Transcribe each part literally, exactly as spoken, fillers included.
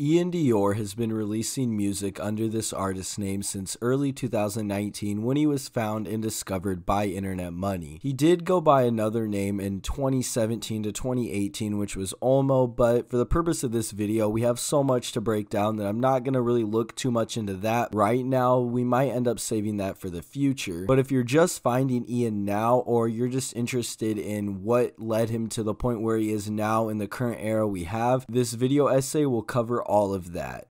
Iann Dior has been releasing music under this artist name since early two thousand nineteen when he was found and discovered by Internet Money. He did go by another name in twenty seventeen to twenty eighteen, which was Olmo, but for the purpose of this video, we have so much to break down that I'm not going to really look too much into that right now. We might end up saving that for the future, but if you're just finding Iann now, or you're just interested in what led him to the point where he is now in the current era we have, this video essay will cover all of that.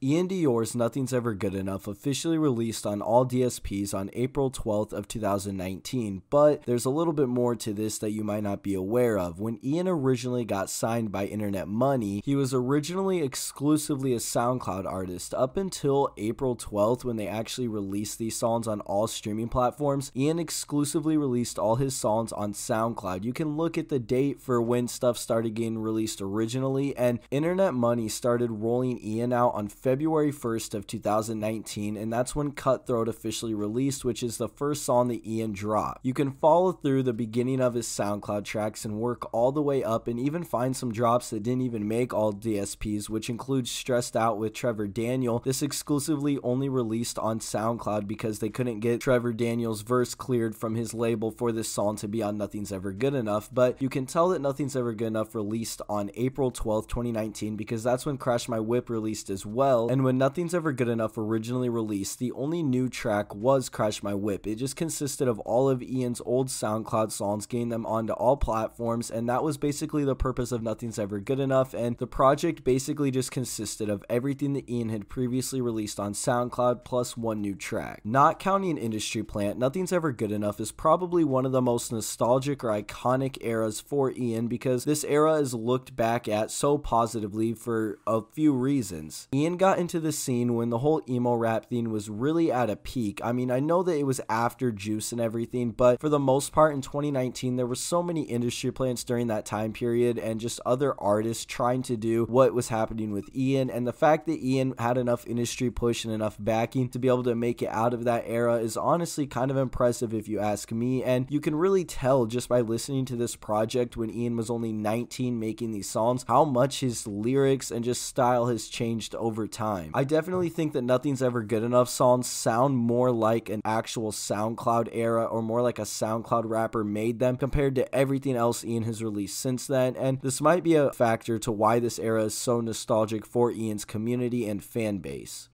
Iann Dior's Nothing's Ever Good Enough officially released on all D S Ps on April twelfth of two thousand nineteen, but there's a little bit more to this that you might not be aware of. When Iann originally got signed by Internet Money, he was originally exclusively a SoundCloud artist. Up until April twelfth, when they actually released these songs on all streaming platforms, Iann exclusively released all his songs on SoundCloud. You can look at the date for when stuff started getting released originally, and Internet Money started rolling Iann out on February February first of two thousand nineteen, and that's when Cutthroat officially released, which is the first song that Iann dropped. You can follow through the beginning of his SoundCloud tracks and work all the way up, and even find some drops that didn't even make all D S Ps, which includes Stressed Out with Trevor Daniel. This exclusively only released on SoundCloud because they couldn't get Trevor Daniel's verse cleared from his label for this song to be on Nothing's Ever Good Enough, but you can tell that Nothing's Ever Good Enough released on April twelfth twenty nineteen because that's when Crash My Whip released as well. And when Nothing's Ever Good Enough originally released, the only new track was Crash My Whip. It just consisted of all of Ian's old SoundCloud songs, getting them onto all platforms, and that was basically the purpose of Nothing's Ever Good Enough, and the project basically just consisted of everything that Iann had previously released on SoundCloud plus one new track. Not counting Industry Plant, Nothing's Ever Good Enough is probably one of the most nostalgic or iconic eras for Iann because this era is looked back at so positively for a few reasons. Iann got into the scene when the whole emo rap thing was really at a peak. I mean, I know that it was after Juice and everything, but for the most part in twenty nineteen, there were so many industry plants during that time period and just other artists trying to do what was happening with Iann, and the fact that Iann had enough industry push and enough backing to be able to make it out of that era is honestly kind of impressive if you ask me, and you can really tell just by listening to this project when Iann was only nineteen making these songs, how much his lyrics and just style has changed over time. Time. I definitely think that Nothing's Ever Good Enough songs sound more like an actual SoundCloud era, or more like a SoundCloud rapper made them, compared to everything else Iann has released since then, and this might be a factor to why this era is so nostalgic for Ian's community and fan base.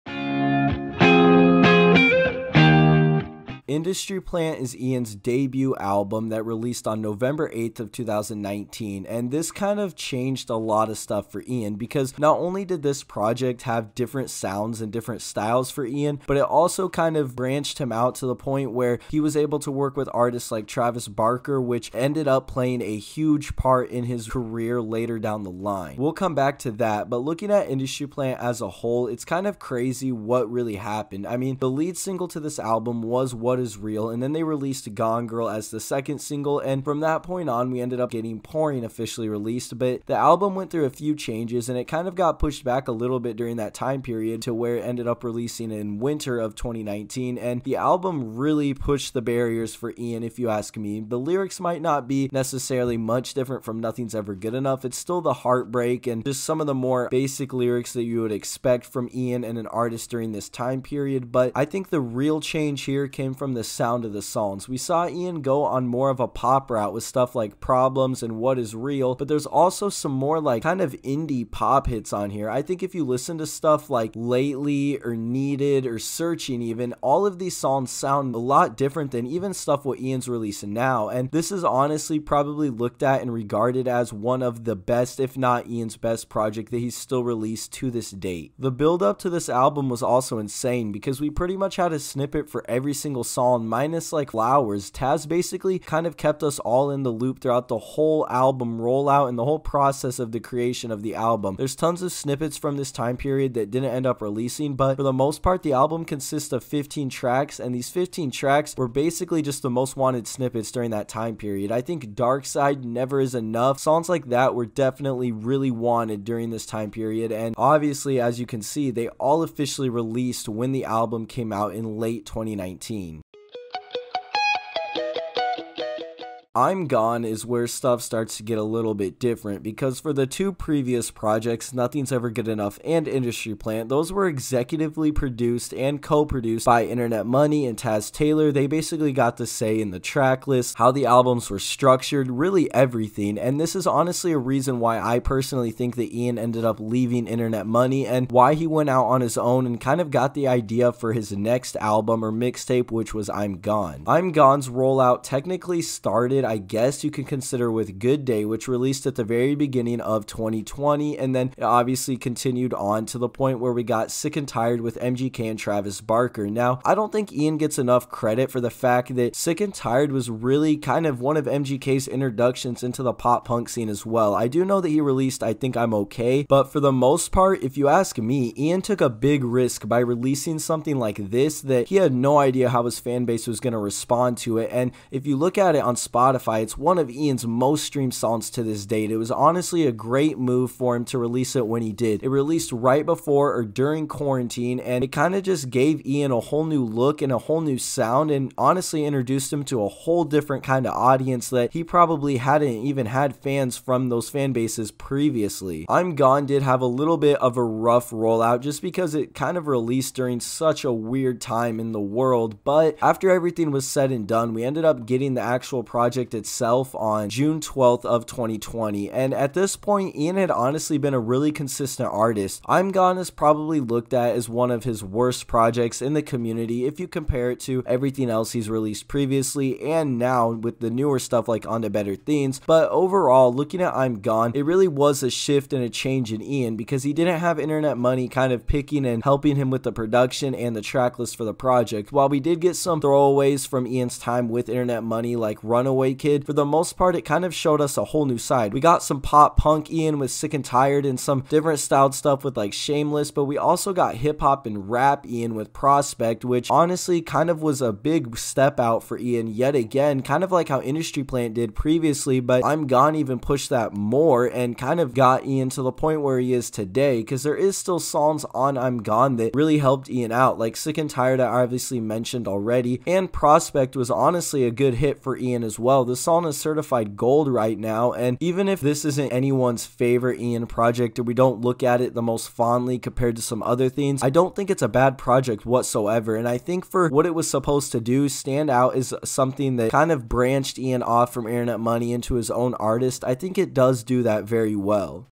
Industry Plant is Ian's debut album that released on November eighth of two thousand nineteen, and this kind of changed a lot of stuff for Iann because not only did this project have different sounds and different styles for Iann, but it also kind of branched him out to the point where he was able to work with artists like Travis Barker, which ended up playing a huge part in his career later down the line. We'll come back to that, but looking at Industry Plant as a whole, it's kind of crazy what really happened. I mean, the lead single to this album was What Is Is Real, and then they released Gone Girl as the second single, and from that point on we ended up getting Pouring officially released, but the album went through a few changes and it kind of got pushed back a little bit during that time period to where it ended up releasing in winter of twenty nineteen, and the album really pushed the barriers for Iann if you ask me. The lyrics might not be necessarily much different from Nothing's Ever Good Enough, it's still the heartbreak and just some of the more basic lyrics that you would expect from Iann and an artist during this time period, but I think the real change here came from the sound of the songs. We saw Iann go on more of a pop route with stuff like Problems and What Is Real, but there's also some more like kind of indie pop hits on here. I think if you listen to stuff like Lately or Needed or Searching even, all of these songs sound a lot different than even stuff what Ian's releasing now, and this is honestly probably looked at and regarded as one of the best, if not Ian's best project that he's still released to this date. The build up to this album was also insane because we pretty much had a snippet for every single song minus like Flowers. Taz basically kind of kept us all in the loop throughout the whole album rollout and the whole process of the creation of the album. There's tons of snippets from this time period that didn't end up releasing, but for the most part the album consists of fifteen tracks, and these fifteen tracks were basically just the most wanted snippets during that time period. I think Dark Side, Never Is Enough, songs like that were definitely really wanted during this time period, and obviously as you can see they all officially released when the album came out in late twenty nineteen. I'm Gone is where stuff starts to get a little bit different, because for the two previous projects, Nothing's Ever Good Enough and Industry Plant, those were executively produced and co-produced by Internet Money and Taz Taylor. They basically got to say in the track list, how the albums were structured, really everything. And this is honestly a reason why I personally think that Ian ended up leaving Internet Money and why he went out on his own and kind of got the idea for his next album or mixtape, which was I'm Gone. I'm Gone's rollout technically started, I guess you can consider, with Good Day, which released at the very beginning of twenty twenty, and then it obviously continued on to the point where we got Sick and Tired with M G K and Travis Barker. Now, I don't think Ian gets enough credit for the fact that Sick and Tired was really kind of one of M G K's introductions into the pop punk scene as well. I do know that he released I Think I'm Okay, but for the most part, if you ask me, Ian took a big risk by releasing something like this that he had no idea how his fan base was going to respond to it. And if you look at it on Spotify, it's one of Ian's most streamed songs to this date. It was honestly a great move for him to release it when he did. It released right before or during quarantine, and it kind of just gave Ian a whole new look and a whole new sound, and honestly introduced him to a whole different kind of audience that he probably hadn't even had fans from those fan bases previously. I'm Gone did have a little bit of a rough rollout just because it kind of released during such a weird time in the world, but after everything was said and done, we ended up getting the actual project itself on June twelfth of twenty twenty, and at this point Ian had honestly been a really consistent artist. I'm Gone is probably looked at as one of his worst projects in the community if you compare it to everything else he's released previously and now with the newer stuff like On to Better Things, but overall, looking at I'm Gone, it really was a shift and a change in Ian because he didn't have Internet Money kind of picking and helping him with the production and the track list for the project. While we did get some throwaways from Ian's time with Internet Money like Runaway Kid, for the most part it kind of showed us a whole new side. We got some pop punk Ian with Sick and Tired and some different styled stuff with like Shameless, but we also got hip hop and rap Ian with Prospect, which honestly kind of was a big step out for Ian yet again, kind of like how Industry Plant did previously, but I'm Gone even pushed that more and kind of got Ian to the point where he is today, because there is still songs on I'm Gone that really helped Ian out, like Sick and Tired I obviously mentioned already, and Prospect was honestly a good hit for Ian as well. The song is certified gold right now, and even if this isn't anyone's favorite Ian project or we don't look at it the most fondly compared to some other things, I don't think it's a bad project whatsoever, and I think for what it was supposed to do, stand out is something that kind of branched Ian off from Internet Money into his own artist. I think it does do that very well.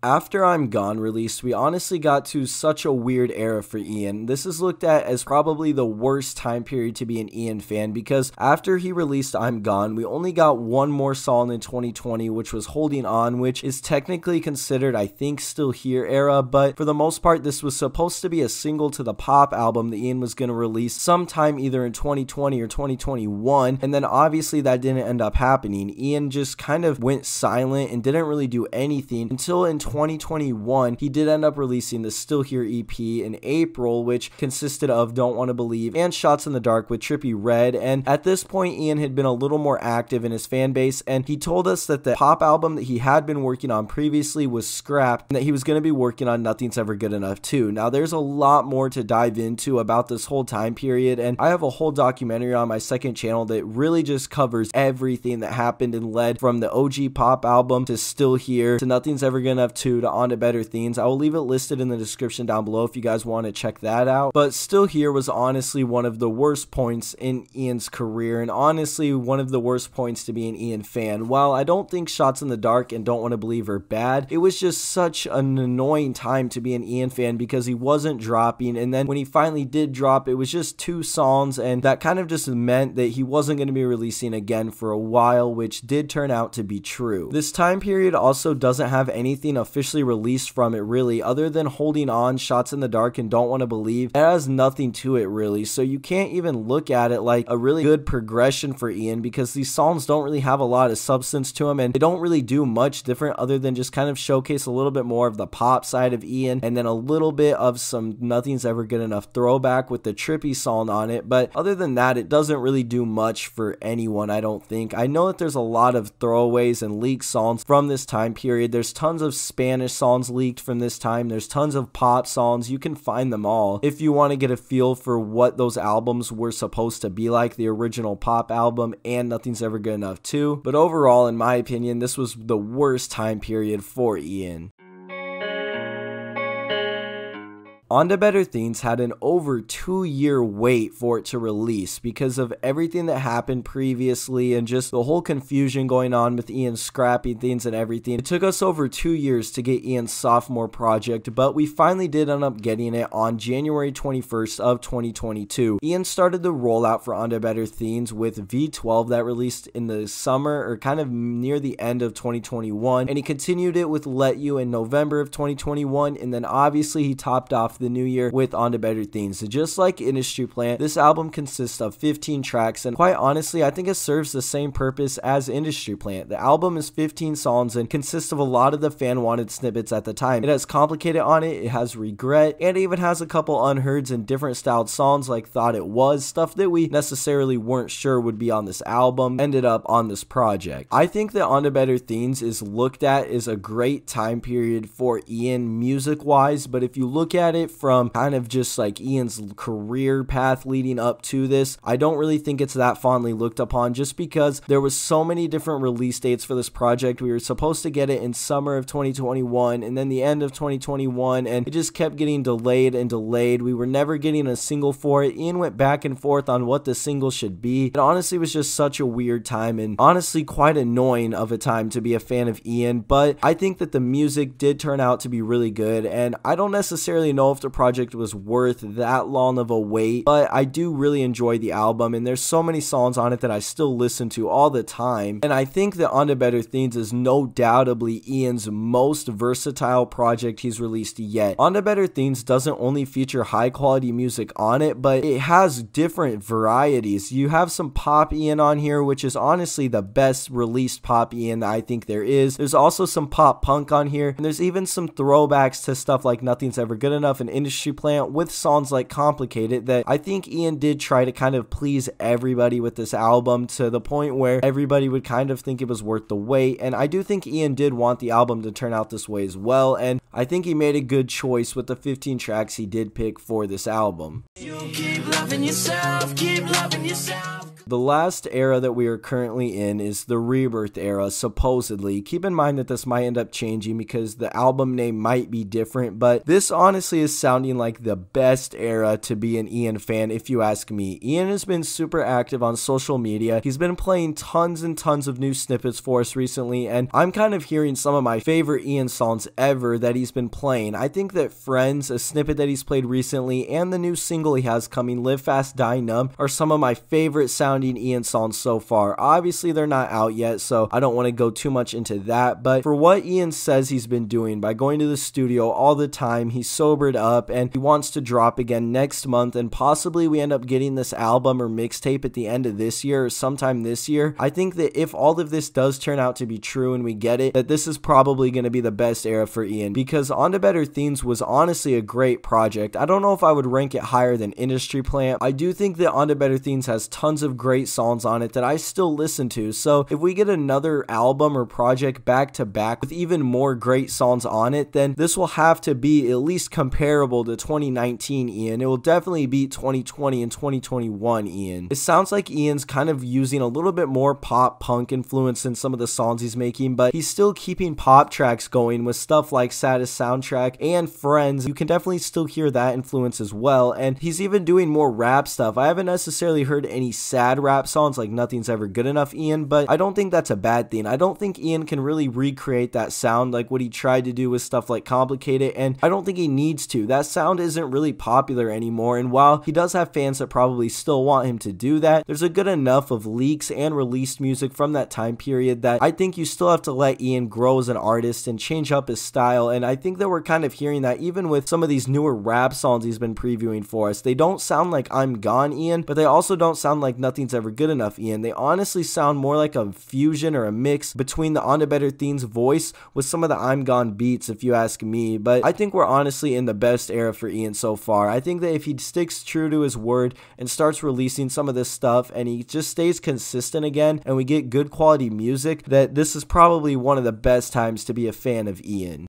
After I'm Gone released, we honestly got to such a weird era for Ian. This is looked at as probably the worst time period to be an Ian fan, because after he released I'm Gone, we only got one more song in twenty twenty, which was Holding On, which is technically considered, I think, Still Here era, but for the most part, this was supposed to be a single to the pop album that Ian was going to release sometime either in twenty twenty or twenty twenty-one, and then obviously that didn't end up happening. Ian just kind of went silent and didn't really do anything until in twenty twenty-one he did end up releasing the Still Here E P in April, which consisted of Don't Want to Believe and Shots in the Dark with Trippie Redd, and at this point Ian had been a little more active in his fan base, and he told us that the pop album that he had been working on previously was scrapped and that he was going to be working on Nothing's Ever Good Enough too. Now there's a lot more to dive into about this whole time period, and I have a whole documentary on my second channel that really just covers everything that happened and led from the O G pop album to Still Here to Nothing's Ever Good Enough to On to Better Things. I will leave it listed in the description down below if you guys want to check that out. But Still Here was honestly one of the worst points in Ian's career, and honestly one of the worst points to be an Ian fan. While I don't think Shots in the Dark and Don't Want to Believe are bad, it was just such an annoying time to be an Ian fan because he wasn't dropping, and then when he finally did drop, it was just two songs, and that kind of just meant that he wasn't going to be releasing again for a while, which did turn out to be true. This time period also doesn't have anything of officially released from it really, other than Holding On, Shots in the Dark, and Don't Want to Believe. It has nothing to it really, so you can't even look at it like a really good progression for Ian because these songs don't really have a lot of substance to them, and they don't really do much different other than just kind of showcase a little bit more of the pop side of Ian and then a little bit of some Nothing's Ever Good Enough throwback with the Trippie song on it. But other than that, it doesn't really do much for anyone, I don't think. I know that there's a lot of throwaways and leaked songs from this time period. There's tons of Spanish songs leaked from this time. There's tons of pop songs. You can find them all if you want to get a feel for what those albums were supposed to be like, the original pop album and Nothing's Ever Good Enough too. But overall, in my opinion, this was the worst time period for Iann. On to Better Things had an over two year wait for it to release because of everything that happened previously and just the whole confusion going on with Iann scrapping things and everything. It took us over two years to get Iann's sophomore project, but we finally did end up getting it on January twenty-first of twenty twenty-two. Iann started the rollout for On to Better Things with V twelve that released in the summer or kind of near the end of twenty twenty-one, and he continued it with Let You in November of twenty twenty-one, and then obviously he topped off the new year with On to Better Things. So just like Industry Plant, this album consists of fifteen tracks, and quite honestly, I think it serves the same purpose as Industry Plant. The album is fifteen songs and consists of a lot of the fan wanted snippets at the time. It has Complicated on it, it has Regret, and it even has a couple unheards and different styled songs like Thought It Was, stuff that we necessarily weren't sure would be on this album, ended up on this project. I think that On to Better Things is looked at as a great time period for Iann music wise, but if you look at it from kind of just like Ian's career path leading up to this, I don't really think it's that fondly looked upon, just because there was so many different release dates for this project. We were supposed to get it in summer of twenty twenty-one and then the end of twenty twenty-one, and it just kept getting delayed and delayed. We were never getting a single for it. Iann went back and forth on what the single should be. It honestly was just such a weird time and honestly quite annoying of a time to be a fan of Iann, but I think that the music did turn out to be really good, and I don't necessarily know if the project was worth that long of a wait, but I do really enjoy the album, and there's so many songs on it that I still listen to all the time. And I think that On to Better Things is no doubtably Ian's most versatile project he's released yet. On to Better Things doesn't only feature high quality music on it, but it has different varieties. You have some pop Iann on here, which is honestly the best released pop Iann that I think there is. There's also some pop punk on here, and there's even some throwbacks to stuff like Nothing's Ever Good Enough and Industry Plant with songs like Complicated, that I think Iann did try to kind of please everybody with this album to the point where everybody would kind of think it was worth the wait. And I do think Iann did want the album to turn out this way as well, and I think he made a good choice with the fifteen tracks he did pick for this album. You keep loving yourself, keep loving yourself. The last era that we are currently in is the Rebirth era, supposedly. Keep in mind that this might end up changing because the album name might be different, but this honestly is sounding like the best era to be an Iann fan, if you ask me. Iann has been super active on social media. He's been playing tons and tons of new snippets for us recently, and I'm kind of hearing some of my favorite Iann songs ever that he's been playing. I think that Friends, a snippet that he's played recently, and the new single he has coming, Live Fast, Die Numb, are some of my favorite sound Iann songs so far. Obviously they're not out yet, so I don't want to go too much into that, but for what Iann says he's been doing by going to the studio all the time, he's sobered up and he wants to drop again next month, and possibly we end up getting this album or mixtape at the end of this year or sometime this year. I think that if all of this does turn out to be true and we get it, that this is probably going to be the best era for Iann, because On to Better Things was honestly a great project. I don't know if I would rank it higher than Industry Plant. I do think that On to Better Things has tons of great great songs on it that I still listen to, so if we get another album or project back to back with even more great songs on it, then this will have to be at least comparable to twenty nineteen Iann. It will definitely beat twenty twenty and twenty twenty-one Iann. It sounds like Ian's kind of using a little bit more pop punk influence in some of the songs he's making, but he's still keeping pop tracks going with stuff like Saddest Soundtrack and Friends. You can definitely still hear that influence as well, and he's even doing more rap stuff. I haven't necessarily heard any sad rap songs like Nothing's Ever Good Enough Iann, but I don't think that's a bad thing. I don't think Iann can really recreate that sound like what he tried to do with stuff like Complicated, and I don't think he needs to. That sound isn't really popular anymore, and while he does have fans that probably still want him to do that, there's a good enough of leaks and released music from that time period that I think you still have to let Iann grow as an artist and change up his style, and I think that we're kind of hearing that even with some of these newer rap songs he's been previewing for us. They don't sound like I'm Gone Iann, but they also don't sound like Nothing's Ever Good Enough Iann. They honestly sound more like a fusion or a mix between the On to Better Things voice with some of the I'm Gone beats, if you ask me. But I think we're honestly in the best era for Iann so far. I think that if he sticks true to his word and starts releasing some of this stuff and he just stays consistent again and we get good quality music, that this is probably one of the best times to be a fan of Iann.